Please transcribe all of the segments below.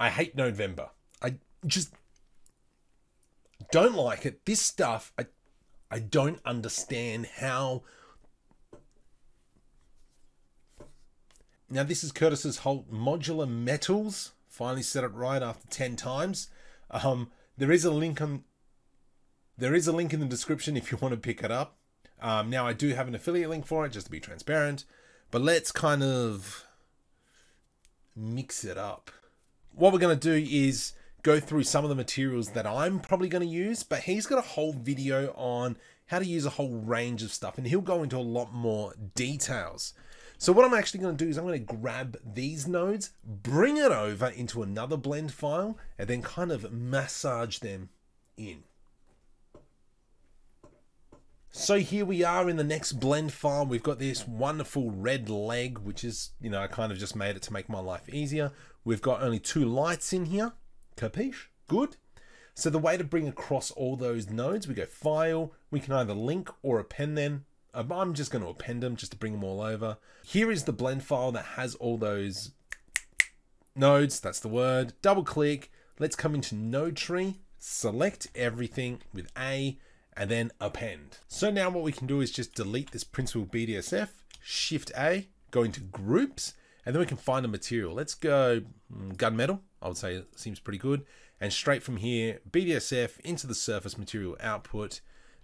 I hate November. I just don't like it. This stuff, I don't understand how. Now this is Curtis Holt modular metals. Finally said it right after 10 times. There is a link in the description if you want to pick it up. Now I do have an affiliate link for it, just to be transparent, but let's kind of mix it up. What we're going to do is go through some of the materials that I'm probably going to use, but he's got a whole video on how to use a whole range of stuff, and he'll go into a lot more details. So what I'm actually going to do is I'm going to grab these nodes, bring it over into another blend file, and then kind of massage them in. So here we are in the next blend file. We've got this wonderful red leg, which is, you know, I kind of just made it to make my life easier. We've got only two lights in here. Capiche? Good. So the way to bring across all those nodes, we go file, we can either link or append them. I'm just going to append them just to bring them all over. Here is the blend file that has all those nodes. That's the word. Double click. Let's come into node tree, select everything with A, and then append. So now what we can do is just delete this principal BDSF, shift A, go into groups, and then we can find a material. Let's go gunmetal, I would say it seems pretty good. And straight from here, BDSF into the surface material output.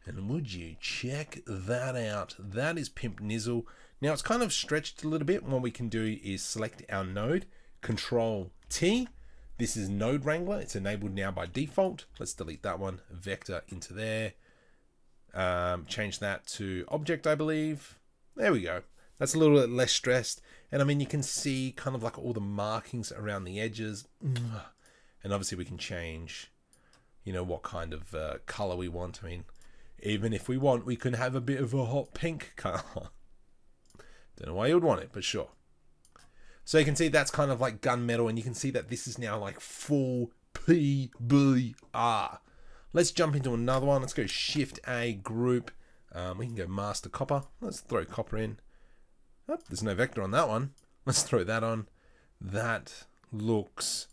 And would you check that out? That is Pimp Nizzle. Now it's kind of stretched a little bit. What we can do is select our node, Control T. This is Node Wrangler. It's enabled now by default. Let's delete that one, vector into there. Change that to object, I believe. There we go. That's a little bit less stressed. And I mean, you can see kind of like all the markings around the edges. And obviously we can change, you know, what kind of color we want. I mean, even if we want, we can have a bit of a hot pink color. Don't know why you would want it, but sure. So you can see that's kind of like gunmetal, and you can see that this is now like full PBR. Let's jump into another one. Let's go shift A, group. We can go master copper. Let's throw copper in. Oh, there's no vector on that one. Let's throw that on. That looks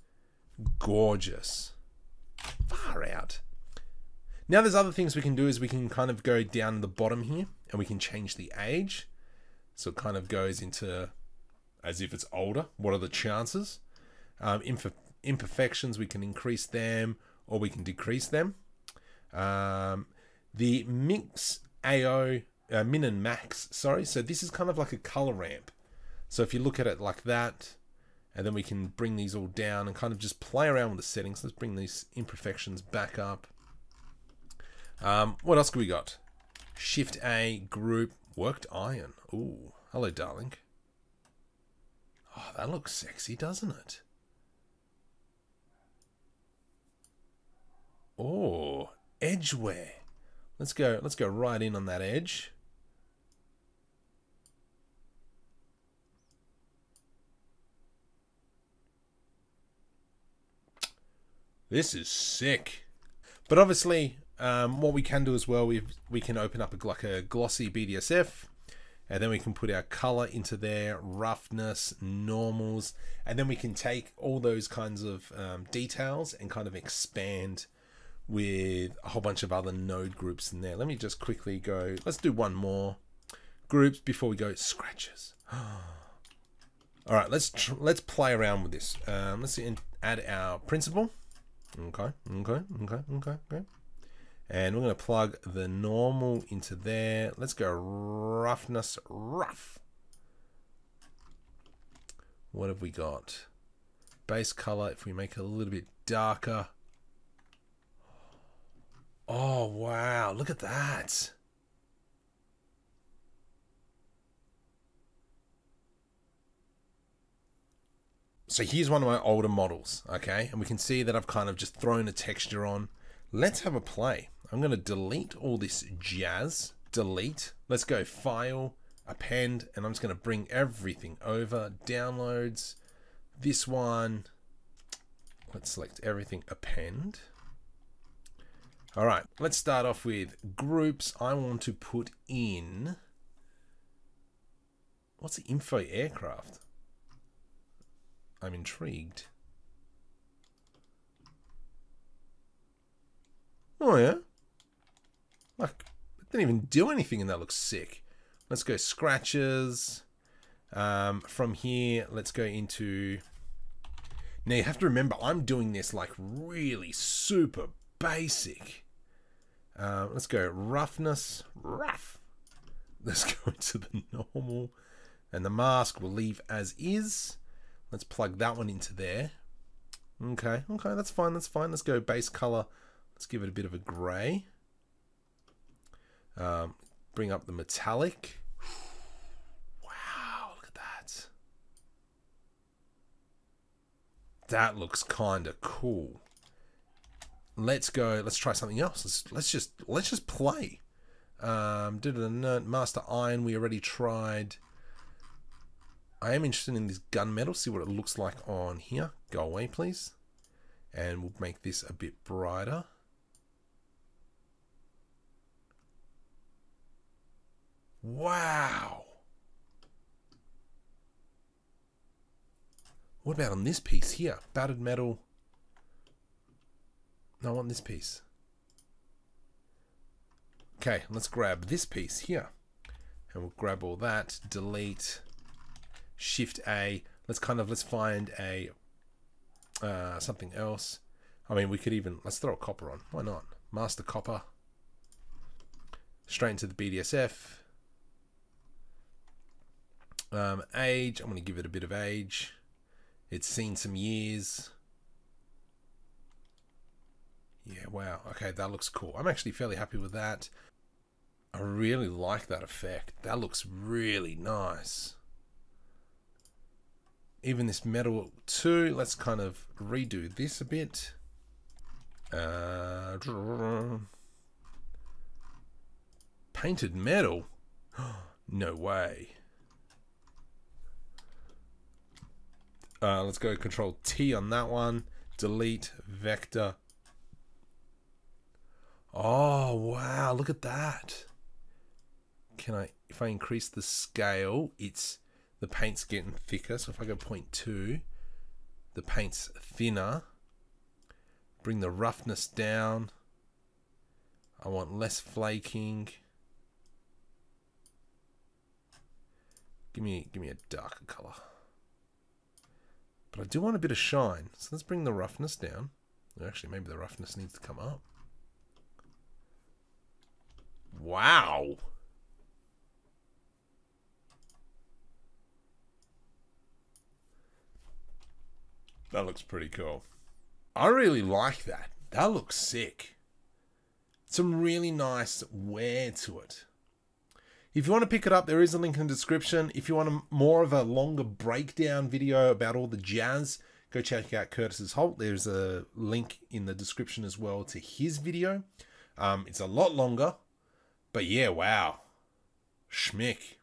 gorgeous. Far out. Now there's other things we can do is we can kind of go down the bottom here and we can change the age. So it kind of goes into as if it's older. What are the chances? Imperfections, we can increase them or we can decrease them. The mix AO, min and max, sorry. So this is kind of like a color ramp. So if you look at it like that, and then we can bring these all down and kind of just play around with the settings. Let's bring these imperfections back up. What else have we got? Shift A, group, worked iron. Ooh, hello, darling. Oh, that looks sexy, doesn't it? Oh, edgeware. Let's go right in on that edge. This is sick. But obviously, what we can do as well, we can open up like a glossy BDSF, and then we can put our color into there, roughness, normals, and then we can take all those kinds of details and kind of expand with a whole bunch of other node groups in there. Let me just quickly go, let's do one more groups before we go scratches. All right, let's play around with this. Let's add our principal. Okay. And we're going to plug the normal into there. Let's go roughness, rough. What have we got? Base color, if we make it a little bit darker. Oh, wow. Look at that. So here's one of my older models, okay? And we can see that I've kind of just thrown a texture on. Let's have a play. I'm going to delete all this jazz. Delete. Let's go file, append, and I'm just going to bring everything over. Downloads. This one. Let's select everything, append. All right, let's start off with groups. I want to put in, what's the info aircraft? I'm intrigued. Oh yeah. Like, it didn't even do anything and that looks sick. Let's go scratches. From here, let's go into... Now you have to remember, I'm doing this like really super basic. Let's go roughness, rough. Let's go into the normal and the mask we'll leave as is. Let's plug that one into there. Okay, okay, that's fine, that's fine. Let's go base color. Let's give it a bit of a gray. Bring up the metallic. Wow, look at that. That looks kind of cool. Let's go, let's try something else. Let's just play. Did the master iron we already tried. I am interested in this gunmetal, see what it looks like on here. Go away, please. And we'll make this a bit brighter. Wow. What about on this piece here? Battered metal. No, I want this piece. Okay, let's grab this piece here. And we'll grab all that. Delete. Shift A. Let's find a something else. I mean, we could even, let's throw a copper on. Why not? Master copper. Straight into the BDSF. Age. I'm going to give it a bit of age. It's seen some years. Yeah, wow. Okay, that looks cool. I'm actually fairly happy with that. I really like that effect. That looks really nice. Even this metal too. Let's kind of redo this a bit. Painted metal? No way. Let's go Control T on that one. Delete vector. Oh, wow, look at that. Can I, if I increase the scale, it's, the paint's getting thicker. So if I go 0.2, the paint's thinner. Bring the roughness down. I want less flaking. Give me a darker color. But I do want a bit of shine. So let's bring the roughness down. Actually, maybe the roughness needs to come up. Wow. That looks pretty cool. I really like that. That looks sick. Some really nice wear to it. If you want to pick it up, there is a link in the description. If you want more of a longer breakdown video about all the jazz, go check out Curtis Holt. There's a link in the description as well to his video. It's a lot longer. But yeah, wow. Schmick.